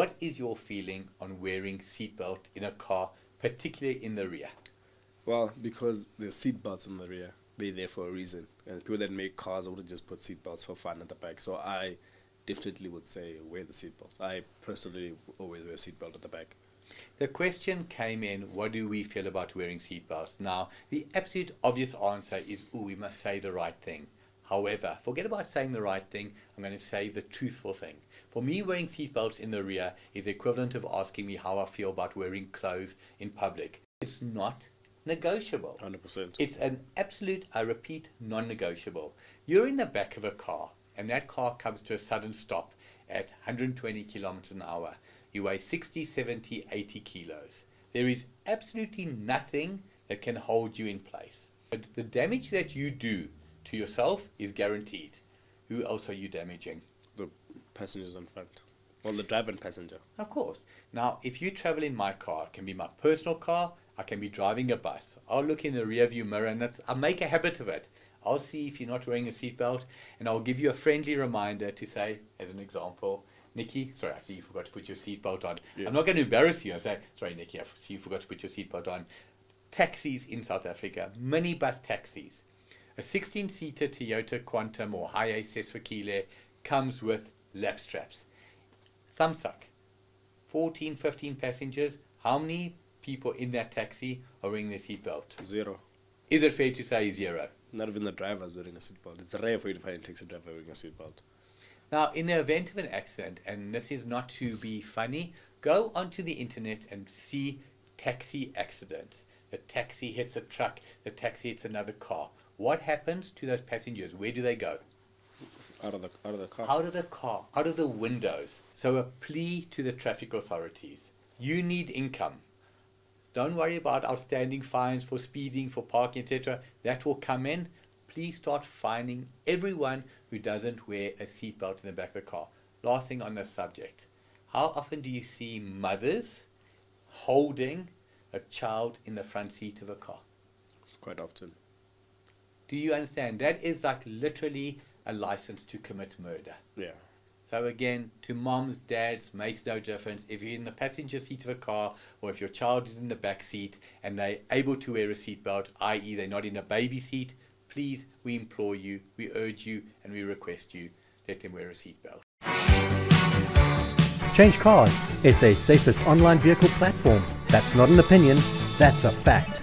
What is your feeling on wearing seatbelt in a car, particularly in the rear? Well, because there's seatbelts in the rear, they're there for a reason. And people that make cars would just put seatbelts for fun at the back. So I definitely would say wear the seatbelt. I personally always wear a seatbelt at the back. The question came in, what do we feel about wearing seatbelts? Now, the absolute obvious answer is, ooh, we must say the right thing. However, forget about saying the right thing, I'm going to say the truthful thing. For me, wearing seatbelts in the rear is equivalent of asking me how I feel about wearing clothes in public. It's not negotiable. 100%. It's an absolute, I repeat, non-negotiable. You're in the back of a car, and that car comes to a sudden stop at 120 kilometers an hour. You weigh 60, 70, 80 kilos. There is absolutely nothing that can hold you in place. But the damage that you do to yourself is guaranteed. Who else are you damaging? The passengers in front. Well, the driver and passenger. Of course. Now, if you travel in my car, it can be my personal car, I can be driving a bus. I'll look in the rearview mirror and I'll make a habit of it. I'll see if you're not wearing a seatbelt and I'll give you a friendly reminder to say, as an example, Nikki, sorry, I see you forgot to put your seatbelt on. Yes. I'm not going to embarrass you. I say, sorry, Nikki, I see you forgot to put your seatbelt on. Taxis in South Africa, minibus taxis. A 16-seater Toyota Quantum or Hi-Ace comes with lap straps. Thumbsuck. 14, 15 passengers. How many people in that taxi are wearing their seatbelt? Zero. Is it fair to say zero? Not even the driver is wearing a seatbelt. It's rare for you to find a taxi driver wearing a seatbelt. Now, in the event of an accident, and this is not to be funny, go onto the internet and see taxi accidents. The taxi hits a truck, the taxi hits another car. What happens to those passengers? Where do they go? Out of the car. Out of the car, out of the windows. So a plea to the traffic authorities. You need income. Don't worry about outstanding fines for speeding, for parking, etc. That will come in. Please start fining everyone who doesn't wear a seatbelt in the back of the car. Last thing on this subject. How often do you see mothers holding a child in the front seat of a car? Quite often. Do you understand? That is like literally a license to commit murder. Yeah. So again, to moms, dads, makes no difference. If you're in the passenger seat of a car or if your child is in the back seat and they're able to wear a seatbelt, i.e. they're not in a baby seat, please, we implore you, we urge you, and we request you, let them wear a seatbelt. Change Cars, SA's safest online vehicle platform. That's not an opinion, that's a fact.